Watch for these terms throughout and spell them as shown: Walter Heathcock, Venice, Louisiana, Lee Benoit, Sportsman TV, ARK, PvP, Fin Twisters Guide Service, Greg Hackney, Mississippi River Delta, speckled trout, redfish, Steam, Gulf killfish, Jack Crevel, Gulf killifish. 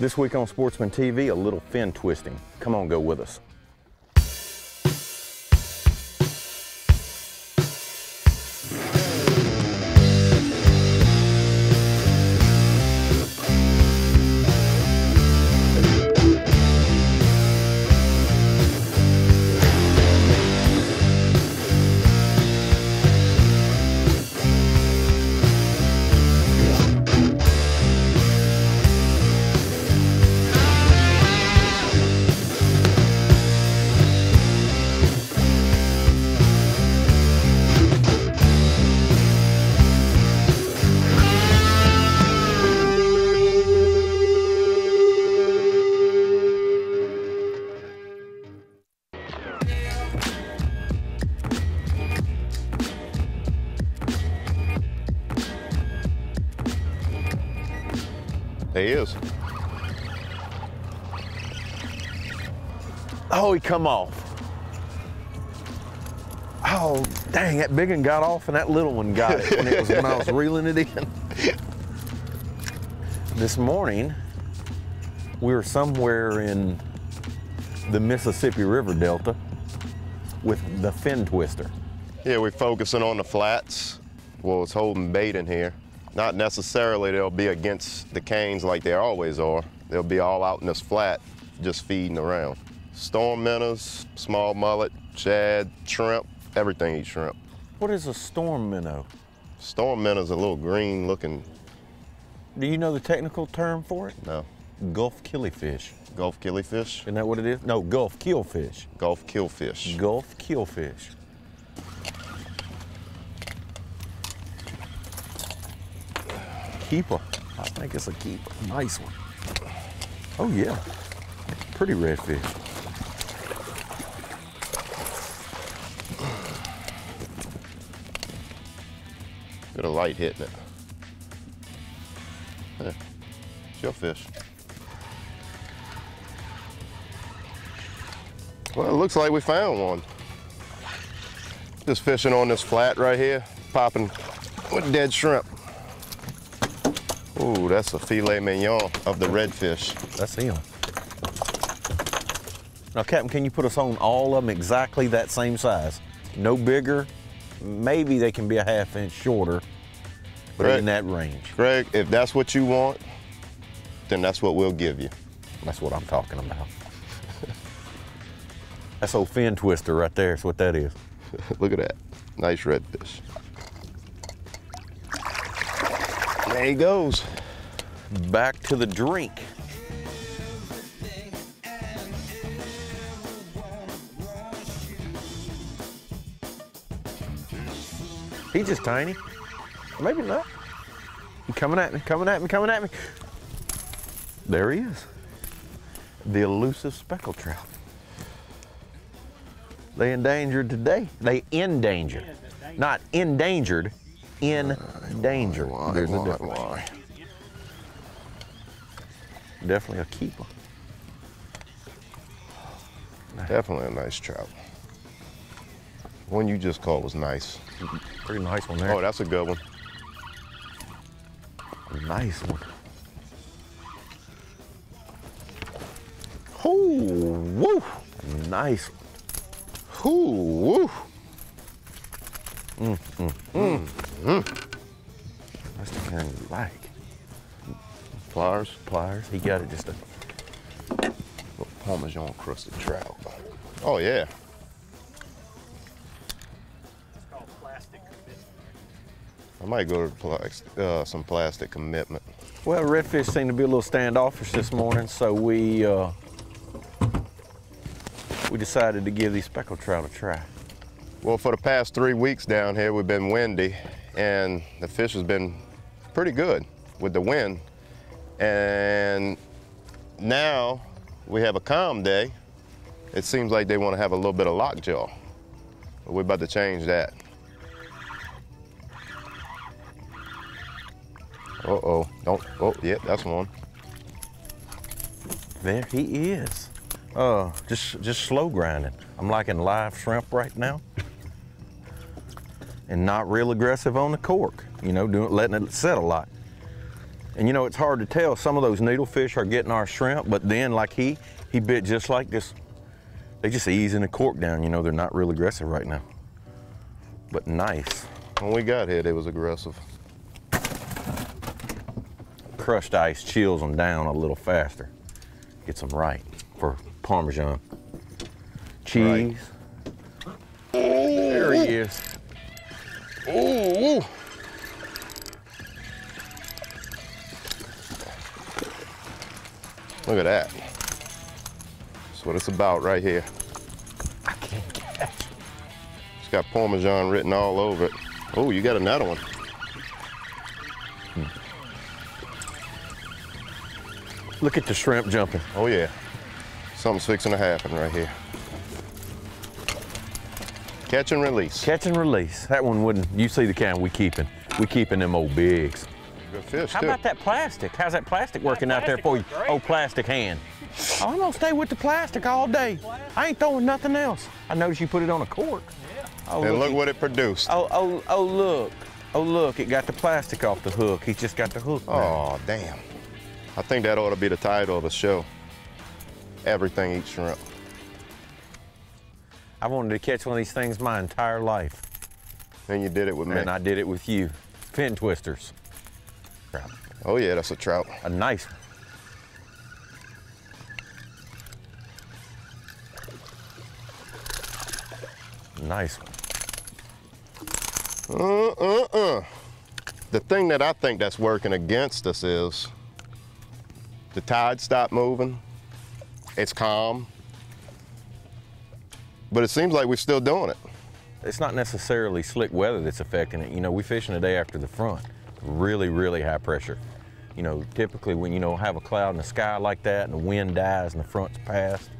This week on Sportsman TV, a little fin twisting. Come on, go with us. He is. Oh, he come off. Oh, dang, that big one got off and that little one got it when I was reeling it in. This morning, we were somewhere in the Mississippi River Delta with the fin twister. Yeah, we're focusing on the flats. Well, it's holding bait in here. Not necessarily they'll be against the canes like they always are. They'll be all out in this flat, just feeding around. Storm minnows, small mullet, shad, shrimp, everything eats shrimp. What is a storm minnow? Storm minnow's a little green looking. Do you know the technical term for it? No. Gulf killifish. Gulf killifish? Isn't that what it is? No, Gulf killfish. Gulf killfish. Gulf killfish. Keeper. I think it's a keeper. Nice one. Oh yeah. Pretty redfish. Got a light hitting it. Yeah. Shellfish. Well, it looks like we found one. Just fishing on this flat right here, popping with dead shrimp. Ooh, that's a filet mignon of the redfish. That's him. Now, Captain, can you put us on all of them exactly that same size? No bigger. Maybe they can be a half inch shorter, but Greg, in that range. Greg, if that's what you want, then that's what we'll give you. That's what I'm talking about. That's old fin twister right there. That's what that is. Look at that. Nice redfish. There he goes. Back to the drink. He's just tiny. Maybe not. He's coming at me, coming at me, coming at me. There he is. The elusive speckled trout. They endangered today. They endangered. Not endangered. In danger. There's a difference. Definitely a keeper. Definitely a nice trout. One you just caught was nice. Pretty nice one there. Oh, that's a good one. Nice one. Hoo, woo! Nice one. Hoo, woo! That's the kind you like. Pliers? Pliers. He got it just a little Parmesan crusted trout. Oh, yeah. It's called plastic commitment. I might go to some plastic commitment. Well, redfish seem to be a little standoffish this morning, so we decided to give these speckled trout a try. Well, for the past 3 weeks down here, we've been windy, and the fish has been pretty good with the wind. And now we have a calm day. It seems like they want to have a little bit of lockjaw. But we're about to change that. Uh-oh. Don't. Oh, yeah, that's one. There he is. Just slow grinding. I'm liking live shrimp right now. And not real aggressive on the cork, you know, letting it set a lot. And you know, it's hard to tell. Some of those needlefish are getting our shrimp, but then like he bit just like this. They just easing the cork down. You know, they're not real aggressive right now, but nice. When we got here, they was aggressive. Crushed ice chills them down a little faster. Gets them right for Parmesan. Cheese. Right. There he is. Ooh. Look at that. That's what it's about right here. I can't catch it. It's got Parmesan written all over it. Oh, you got another one. Hmm. Look at the shrimp jumping. Oh yeah. Something's fixing to happen right here. Catch and release. Catch and release. That one wouldn't, you see the kind we keeping. We keeping them old bigs. Good fish, How about that plastic? How's that plastic working out there for you? Great. Old plastic hand. I'm gonna stay with the plastic all day. I ain't throwing nothing else. I noticed you put it on a cork. Yeah. Oh, and look what it produced. Oh, look. Oh, look, it got the plastic off the hook. He's just got the hook. Oh, now. Damn. I think that ought to be the title of the show. Everything eats shrimp. I wanted to catch one of these things my entire life. And you did it with me. And I did it with you. Fin twisters. Trout. Oh yeah, that's a trout. A nice one. Nice one. The thing that I think that's working against us is the tide stopped moving. It's calm. But it seems like we're still doing it. It's not necessarily slick weather that's affecting it. You know, we're fishing the day after the front. Really, really high pressure. You know, typically when you have a cloud in the sky like that and the wind dies and the front's passed,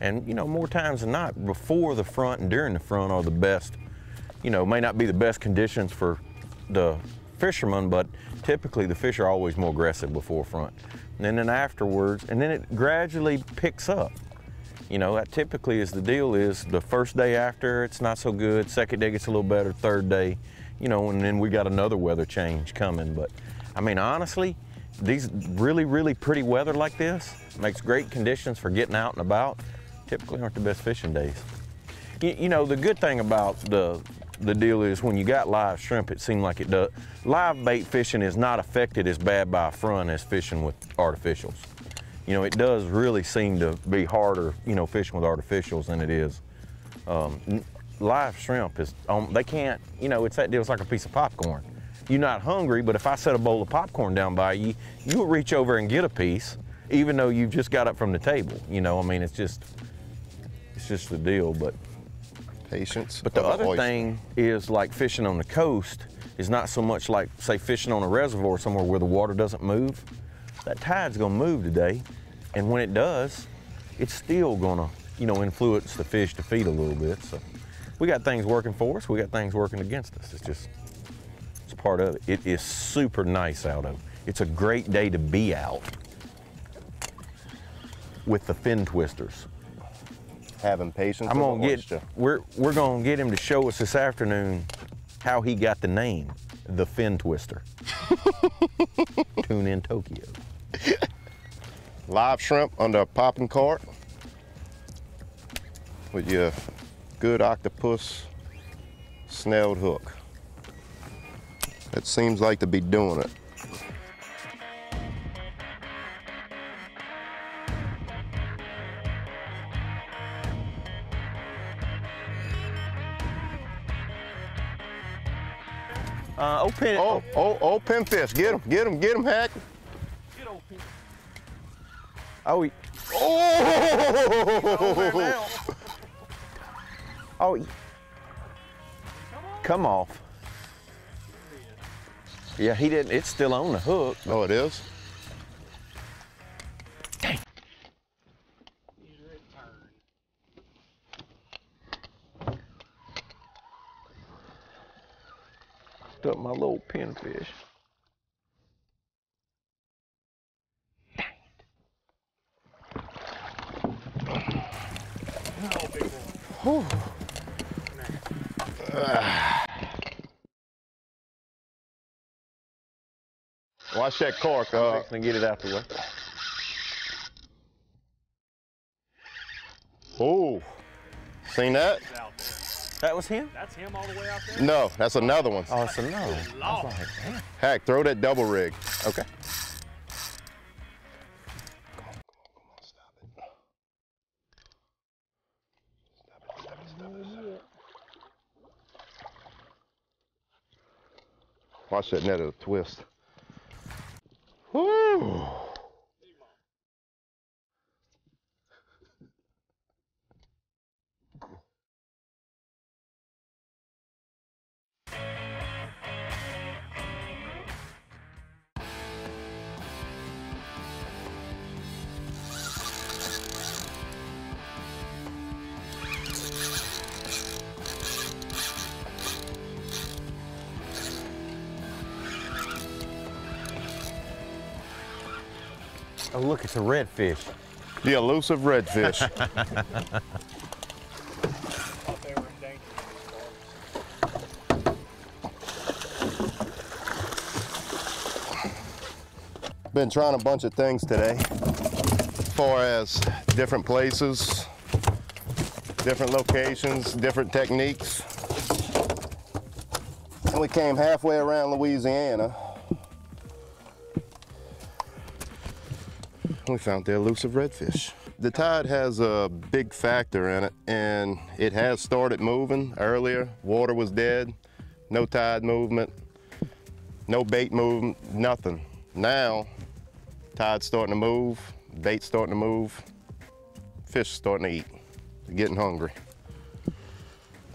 and you know, more times than not, before the front and during the front are the best, you know, may not be the best conditions for the fishermen, but typically the fish are always more aggressive before front. And then afterwards, and then it gradually picks up. You know, that typically is the deal is the first day after, it's not so good, second day gets a little better, third day, you know, and then we got another weather change coming. But I mean, honestly, these really, really pretty weather like this makes great conditions for getting out and about. Typically aren't the best fishing days. You know, the good thing about the deal is when you got live shrimp, it seemed like it does. Live bait fishing is not affected as bad by a front as fishing with artificials. You know, it does really seem to be harder, you know, fishing with artificials than it is. Live shrimp is, they can't, you know, it's that deal, it's like a piece of popcorn. You're not hungry, but if I set a bowl of popcorn down by you, you'll reach over and get a piece, even though you've just got up from the table. You know, I mean, it's just the deal, but. Patience. But the other thing is like fishing on the coast is not so much like, say, fishing on a reservoir somewhere where the water doesn't move. That tide's gonna move today, and when it does, it's still gonna, you know, influence the fish to feed a little bit. So we got things working for us, we got things working against us. It's just, it's part of it. It is super nice out of. It's a great day to be out with the fin twisters. Having patience. I'm gonna get. We're gonna get him to show us this afternoon how he got the name, the fin twister. Tune in Tokyo. Live shrimp under a popping cart with your good octopus snelled hook. That seems like to be doing it. Open. Oh, pinfish. Get him, Hack. Get old pin. Oh, he. Oh! Oh, he. Come off. Yeah, he didn't. It's still on the hook. Oh, it is? Dang. Up my little pinfish. Dang it. Oh, wow, Watch that cork. I'm fixing to get it out the way. Oh, seen that? That was him? That's him all the way out there? No, that's another one. Oh, it's another one. I was like, man. Heck, throw that double rig. Okay. Come on, stop it. Stop it. Watch that net, it'll twist. Woo! Oh, look, it's a redfish. The elusive redfish. Been trying a bunch of things today, as far as different places, different locations, different techniques. And we came halfway around Louisiana. We found the elusive redfish. The tide has a big factor in it, and it has started moving earlier. Water was dead, no tide movement, no bait movement, nothing. Now, tide's starting to move, bait's starting to move, fish starting to eat. They're getting hungry. I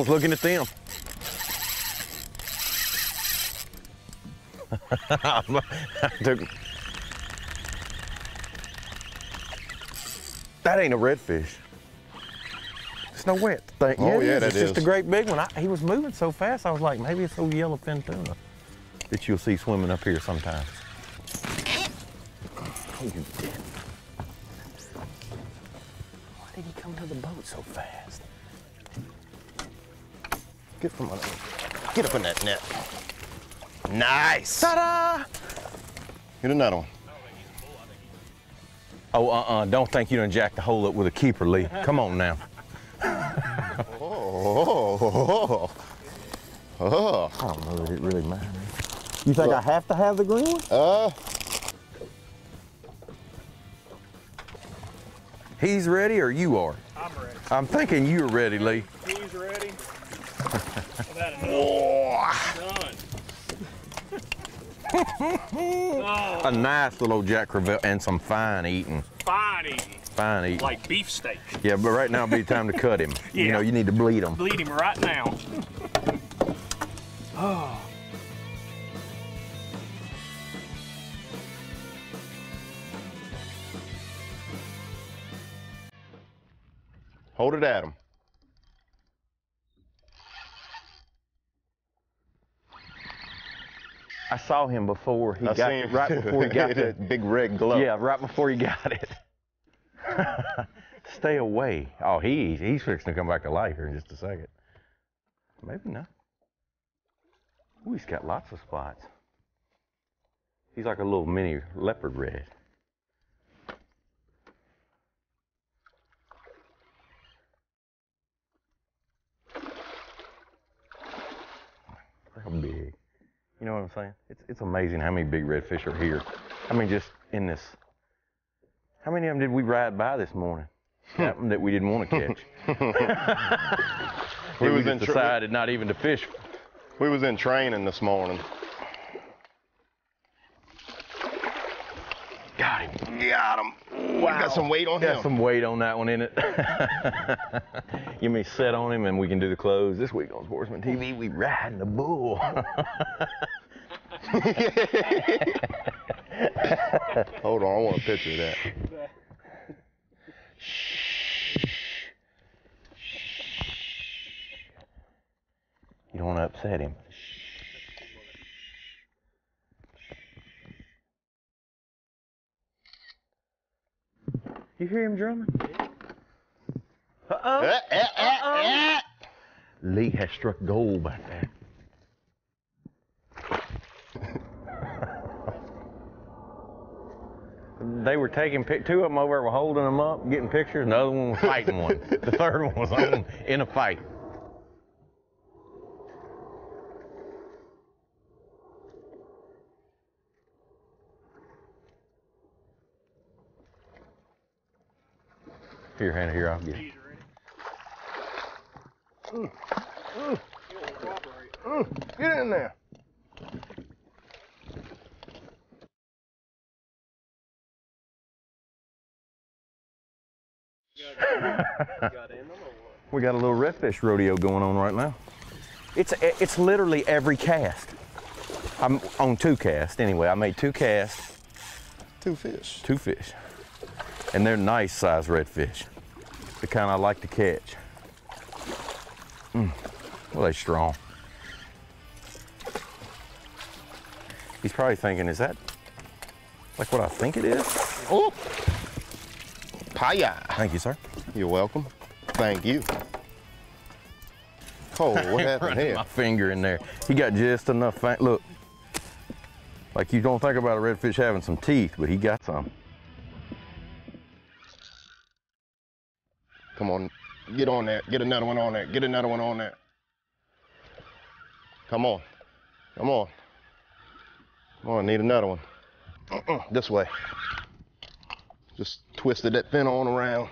was looking at them. That ain't a redfish. There's no way to think. Oh, yeah, that is. It's just a great big one. He was moving so fast, I was like, maybe it's old yellowfin tuna that you'll see swimming up here sometimes. Oh, you did. Why did he come to the boat so fast? Get from under it. Get up in that net. Nice. Ta-da! Get another one. Oh, don't think you done jacked the hole up with a keeper, Lee. Come on now. Oh. I don't know that it really matters. You think I have to have the green one? He's ready or you are? I'm ready. I'm thinking you're ready, Lee. He's ready. Oh. A nice little Jack Crevel and some fine eating. Fine eating. Fine eating. Like beefsteak. Yeah, but right now it'd be time to cut him. Yeah. You know, you need to bleed him. Bleed him right now. Oh. Hold it at him. I saw him before he got it, right before he got the big red glove. Yeah, right before he got it. Stay away. Oh, he's fixing to come back to life here in just a second. Maybe not. Ooh, he's got lots of spots. He's like a little mini leopard red. How big. You know what I'm saying? It's amazing how many big redfish are here. I mean, just in this. How many of them did we ride by this morning? That we didn't want to catch. we just decided not even to fish. We was in training this morning. Got him. Got him. Wow. Got some weight on him. Got some weight on that one in it. You may set on him and we can do the close. This week on Sportsman TV, we riding the bull. Hold on, I want a picture of that. You don't want to upset him. You hear him drumming? Uh-oh. Lee has struck gold back there. they were taking two of them over, were holding them up, getting pictures, and the other one was fighting one. The third one was on in a fight. Here, Hannah, here, I'll get it. Get in there. We got a little redfish rodeo going on right now. It's literally every cast. I'm on two casts anyway. I made two casts. Two fish. And they're nice sized redfish. The kind I like to catch. Well, they're strong. He's probably thinking, is that like what I think it is? Oh! Paya. Thank you, sir. You're welcome. Thank you. Oh, what happened here? My finger in there. He got just enough. Look, like you don't think about a redfish having some teeth, but he got some. Come on, get on there. Get another one on there. Get another one on there. Come on. Come on. Come on, need another one. This way. Just twisted that fin on around.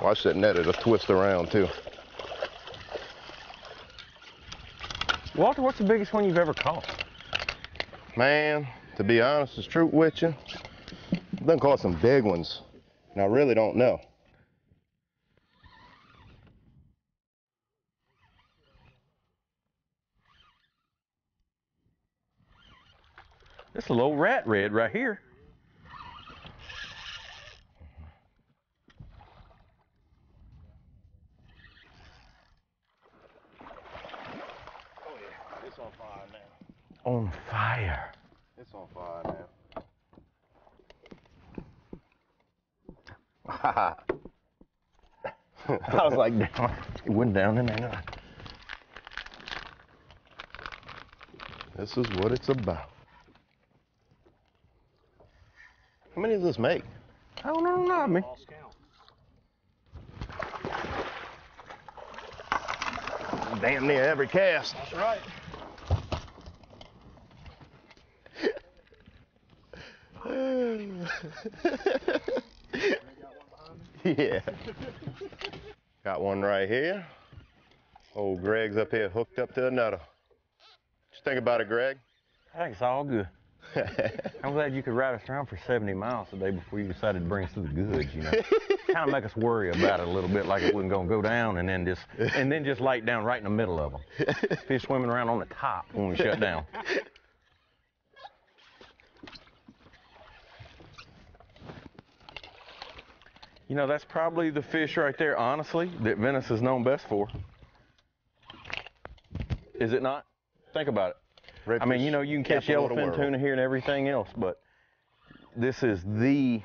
Watch that net, it'll twist around too. Walter, what's the biggest one you've ever caught? Man, to be honest, it's true with you. I've done caught some big ones, and I really don't know. This little old rat red right here. On fire. It's on fire now. I was like, damn, it went down in there. This is what it's about. How many does this make? I don't know, not me. Damn near every cast. That's right. Yeah. Got one right here. Old Greg's up here hooked up to another. What you think about it, Greg? I think it's all good. I'm glad you could ride us around for 70 miles today before you decided to bring us to the goods, you know. Kind of make us worry about it a little bit, like it wasn't going to go down, and then just light down right in the middle of them. Fish swimming around on the top when we shut down. You know, that's probably the fish right there, honestly, that Venice is known best for. Is it not? Think about it. Redfish, I mean, you know, you can catch yellowfin tuna here and everything else, but this is the...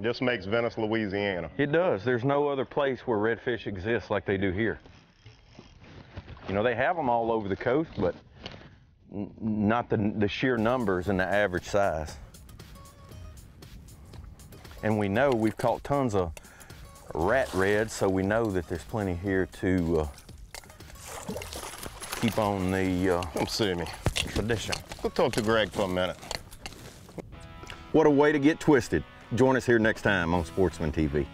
This makes Venice, Louisiana. It does. There's no other place where redfish exists like they do here. You know, they have them all over the coast, but not the sheer numbers and the average size. And we know we've caught tons of rat reds, so we know that there's plenty here to... keep on the Come see me. Tradition. We'll talk to Greg for a minute. What a way to get twisted. Join us here next time on Sportsman TV.